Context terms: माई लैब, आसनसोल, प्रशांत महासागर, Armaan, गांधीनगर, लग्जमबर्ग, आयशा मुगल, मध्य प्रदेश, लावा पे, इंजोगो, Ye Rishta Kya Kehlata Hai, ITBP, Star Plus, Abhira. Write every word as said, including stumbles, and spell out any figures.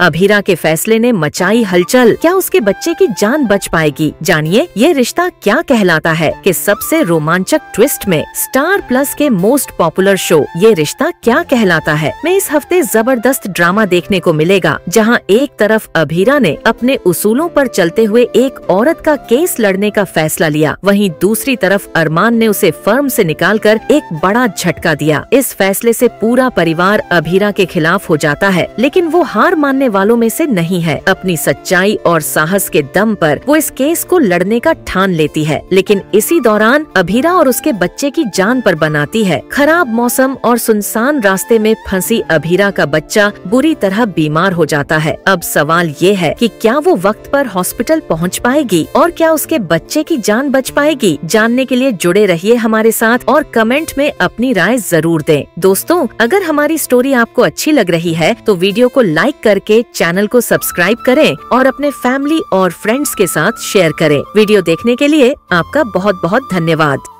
अभीरा के फैसले ने मचाई हलचल। क्या उसके बच्चे की जान बच पाएगी? जानिए ये रिश्ता क्या कहलाता है कि सबसे रोमांचक ट्विस्ट में स्टार प्लस के most popular show Yeh Rishta क्या कहलाता है में इस हफ्ते जबरदस्त ड्रामा देखने को मिलेगा, जहां एक तरफ अभीरा ने अपने उसूलों पर चलते हुए एक औरत का केस लड़ने का फैसला लिया, वहीं दूसरी तरफ अरमान ने उसे फर्म से निकालकर एक बड़ा झटका दिया। इस फैसले से पूरा परिवार अभीरा के खिलाफ हो जाता है, लेकिन वो हार मानने वालों में से नहीं है। अपनी सच्चाई और साहस के दम पर वो इस केस को लड़ने का ठान लेती है, लेकिन इसी दौरान अभीरा और उसके बच्चे की जान पर बनाती है। खराब मौसम और सुनसान रास्ते में फंसी अभीरा का बच्चा बुरी तरह बीमार हो जाता है। अब सवाल ये है कि क्या वो वक्त पर हॉस्पिटल पहुंच पाएगी और क्या उसके बच्चे की जान बच पाएगी? जानने के लिए जुड़े रहिए हमारे साथ और कमेंट में अपनी राय जरूर दें। दोस्तों, अगर हमारी स्टोरी आपको अच्छी लग रही है तो वीडियो को लाइक करके चैनल को सब्सक्राइब करें और अपने फैमिली और फ्रेंड्स के साथ शेयर करें। वीडियो देखने के लिए आपका बहुत बहुत धन्यवाद।